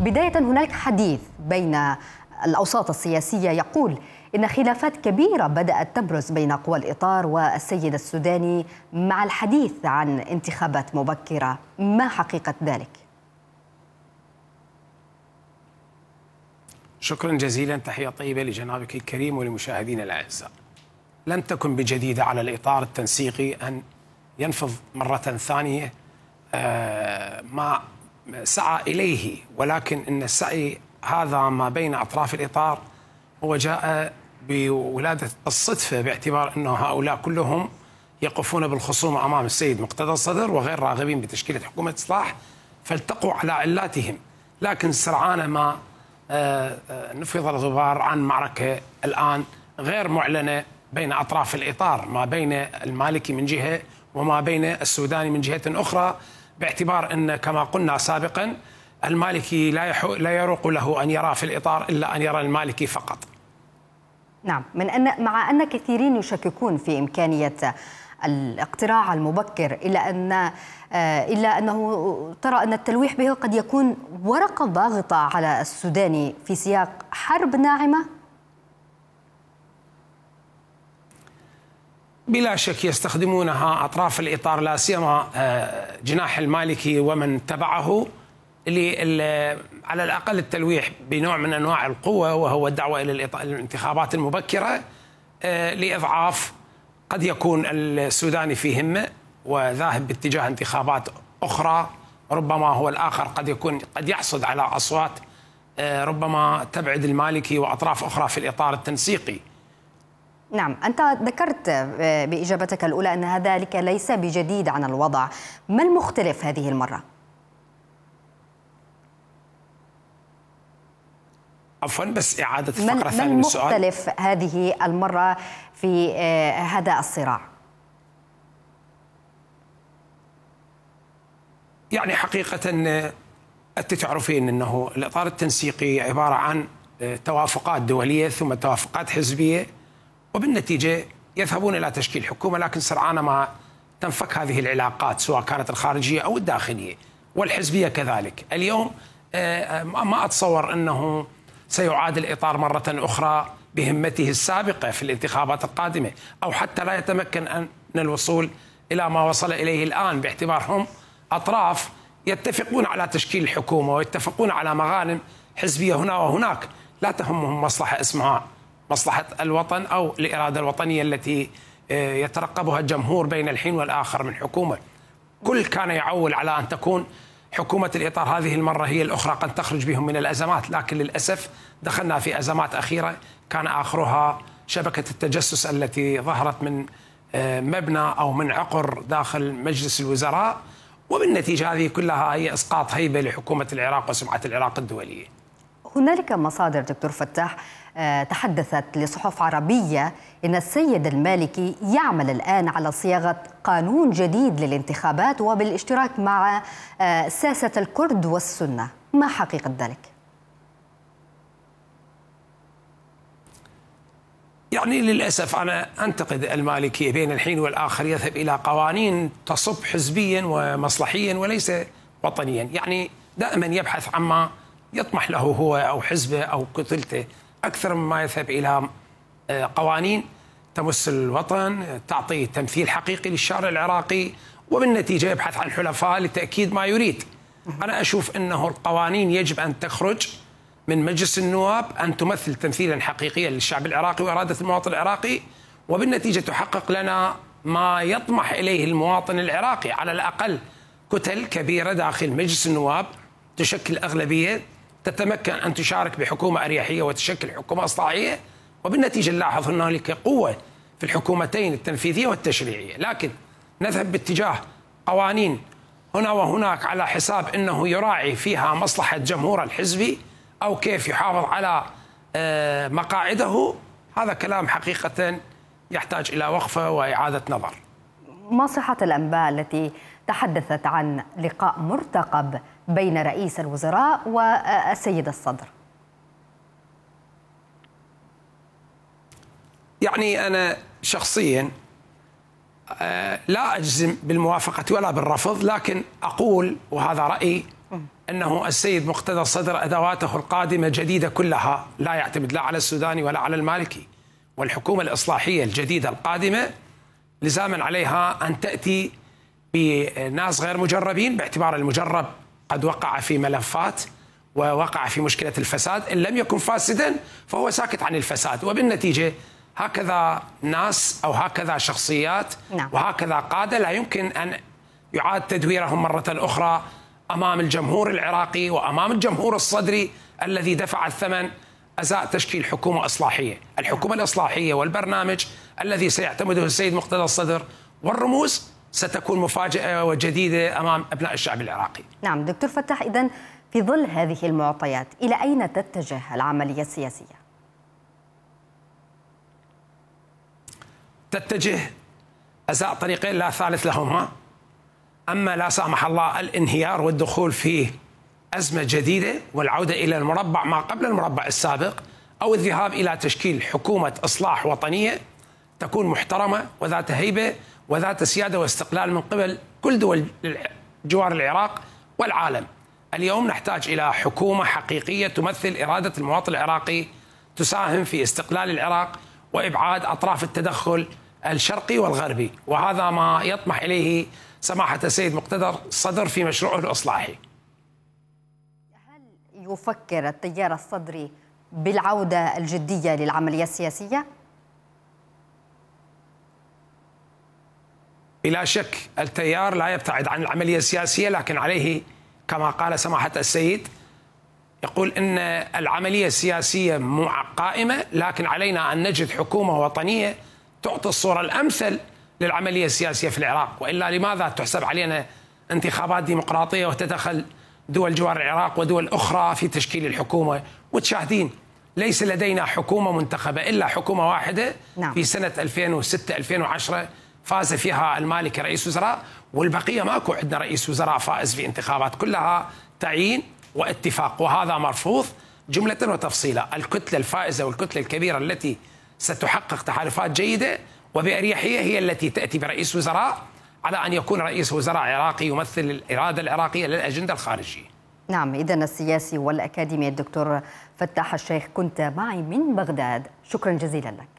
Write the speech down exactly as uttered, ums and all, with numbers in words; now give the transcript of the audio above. بداية، هناك حديث بين الأوساط السياسية يقول إن خلافات كبيرة بدأت تبرز بين قوى الإطار والسيد السوداني مع الحديث عن انتخابات مبكرة، ما حقيقة ذلك؟ شكرا جزيلا، تحية طيبة لجنابك الكريم ولمشاهدينا الأعزاء. لم تكن بجديدة على الإطار التنسيقي أن ينفض مرة ثانية ما سعى إليه، ولكن إن السعي هذا ما بين أطراف الإطار هو جاء بولادة الصدفة، باعتبار أنه هؤلاء كلهم يقفون بالخصومة أمام السيد مقتدى الصدر وغير راغبين بتشكيلة حكومة إصلاح، فالتقوا على علاتهم. لكن سرعان ما نفض الغبار عن معركة الآن غير معلنة بين أطراف الإطار، ما بين المالكي من جهة وما بين السوداني من جهة أخرى، باعتبار أن كما قلنا سابقا المالكي لا لا يروق له أن يرى في الإطار إلا أن يرى المالكي فقط. نعم، من أن مع أن كثيرين يشككون في إمكانية الاقتراع المبكر، إلا أن إلا أنه ترى أن التلويح به قد يكون ورقة ضاغطة على السوداني في سياق حرب ناعمة. بلا شك يستخدمونها أطراف الإطار، لا سيما جناح المالكي ومن تبعه، على الأقل التلويح بنوع من أنواع القوة، وهو الدعوة إلى الانتخابات المبكرة لإضعاف قد يكون السوداني في همة وذاهب باتجاه انتخابات أخرى، ربما هو الآخر قد يكون قد يحصد على أصوات ربما تبعد المالكي وأطراف أخرى في الإطار التنسيقي. نعم، أنت ذكرت بإجابتك الأولى أن ذلك ليس بجديد عن الوضع، ما المختلف هذه المرة؟ عفوا، بس إعادة الفقرة الثانية من السؤال. ما المختلف هذه المرة في هذا الصراع؟ يعني حقيقة أنت تعرفين أنه الإطار التنسيقي عبارة عن توافقات دولية ثم توافقات حزبية، وبالنتيجة يذهبون إلى تشكيل حكومة، لكن سرعان ما تنفك هذه العلاقات سواء كانت الخارجية أو الداخلية والحزبية كذلك. اليوم ما أتصور أنه سيعاد الإطار مرة أخرى بهمته السابقة في الانتخابات القادمة، أو حتى لا يتمكن من الوصول إلى ما وصل إليه الآن، باعتبارهم أطراف يتفقون على تشكيل الحكومة ويتفقون على مغانم حزبية هنا وهناك، لا تهمهم مصلحة اسمها مصلحة الوطن أو الإرادة الوطنية التي يترقبها الجمهور بين الحين والآخر من حكومة. كل كان يعول على أن تكون حكومة الإطار هذه المرة هي الأخرى قد تخرج بهم من الأزمات، لكن للأسف دخلنا في أزمات أخيرة كان آخرها شبكة التجسس التي ظهرت من مبنى أو من عقر داخل مجلس الوزراء، وبالنتيجة هذه كلها هي إسقاط هيبة لحكومة العراق وسمعة العراق الدولية. هنالك مصادر دكتور فتاح تحدثت لصحف عربية إن السيد المالكي يعمل الآن على صياغة قانون جديد للانتخابات وبالاشتراك مع ساسة الكرد والسنة، ما حقيقة ذلك؟ يعني للأسف أنا أنتقد المالكي بين الحين والآخر يذهب إلى قوانين تصب حزبيا ومصلحيا وليس وطنيا، يعني دائما يبحث عما يطمح له هو أو حزبه أو كتلته أكثر مما يذهب إلى قوانين تمس الوطن، تعطي تمثيل حقيقي للشارع العراقي، وبالنتيجة يبحث عن حلفاء لتأكيد ما يريد. أنا أشوف أنه القوانين يجب أن تخرج من مجلس النواب أن تمثل تمثيلا حقيقيا للشعب العراقي وإرادة المواطن العراقي، وبالنتيجة تحقق لنا ما يطمح إليه المواطن العراقي. على الأقل كتل كبيرة داخل مجلس النواب تشكل أغلبية تتمكن أن تشارك بحكومة أريحية وتشكل حكومة إصلاحية، وبالنتيجة نلاحظ أن هناك قوة في الحكومتين التنفيذية والتشريعية، لكن نذهب باتجاه قوانين هنا وهناك على حساب أنه يراعي فيها مصلحة جمهور الحزبي أو كيف يحافظ على مقاعده. هذا كلام حقيقة يحتاج إلى وقفة وإعادة نظر. ما صحة الأنباء التي تحدثت عن لقاء مرتقب بين رئيس الوزراء والسيد الصدر؟ يعني أنا شخصيا لا أجزم بالموافقة ولا بالرفض، لكن أقول وهذا رأيي أنه السيد مقتدى الصدر أدواته القادمة جديدة كلها، لا يعتمد لا على السوداني ولا على المالكي، والحكومة الإصلاحية الجديدة القادمة لزاما عليها أن تأتي بناس غير مجربين، باعتبار المجرب قد وقع في ملفات ووقع في مشكلة الفساد، إن لم يكن فاسدا فهو ساكت عن الفساد، وبالنتيجة هكذا ناس أو هكذا شخصيات وهكذا قادة لا يمكن أن يعاد تدويرهم مرة أخرى أمام الجمهور العراقي وأمام الجمهور الصدري الذي دفع الثمن أزاء تشكيل حكومة إصلاحية. الحكومة الإصلاحية والبرنامج الذي سيعتمده السيد مقتدى الصدر والرموز ستكون مفاجأة وجديدة أمام أبناء الشعب العراقي. نعم دكتور فتاح، إذن في ظل هذه المعطيات إلى أين تتجه العملية السياسية؟ تتجه أزاء طريقين لا ثالث لهما، أما لا سامح الله الانهيار والدخول في أزمة جديدة والعودة إلى المربع ما قبل المربع السابق، أو الذهاب إلى تشكيل حكومة إصلاح وطنية تكون محترمة وذات هيبة وذات سيادة واستقلال من قبل كل دول جوار العراق والعالم. اليوم نحتاج إلى حكومة حقيقية تمثل إرادة المواطن العراقي، تساهم في استقلال العراق وإبعاد أطراف التدخل الشرقي والغربي، وهذا ما يطمح إليه سماحة السيد مقتدى الصدر في مشروعه الإصلاحي. هل يفكر التيار الصدري بالعودة الجدية للعملية السياسية؟ بلا شك التيار لا يبتعد عن العملية السياسية، لكن عليه كما قال سماحة السيد، يقول إن العملية السياسية قائمة، لكن علينا أن نجد حكومة وطنية تعطي الصورة الأمثل للعملية السياسية في العراق، وإلا لماذا تحسب علينا انتخابات ديمقراطية وتتدخل دول جوار العراق ودول أخرى في تشكيل الحكومة؟ وتشاهدين ليس لدينا حكومة منتخبة إلا حكومة واحدة في سنة ألفين وستة ألفين وعشرة فاز فيها المالكي رئيس وزراء، والبقية ماكو عندنا رئيس وزراء فائز في انتخابات، كلها تعيين واتفاق، وهذا مرفوض جملة وتفصيلا. الكتلة الفائزة والكتلة الكبيرة التي ستحقق تحالفات جيدة وبأريحية هي التي تأتي برئيس وزراء، على أن يكون رئيس وزراء عراقي يمثل الإرادة العراقية للأجندة الخارجية. نعم إذا السياسي والأكاديمي الدكتور فتاح الشيخ كنت معي من بغداد، شكرا جزيلا لك.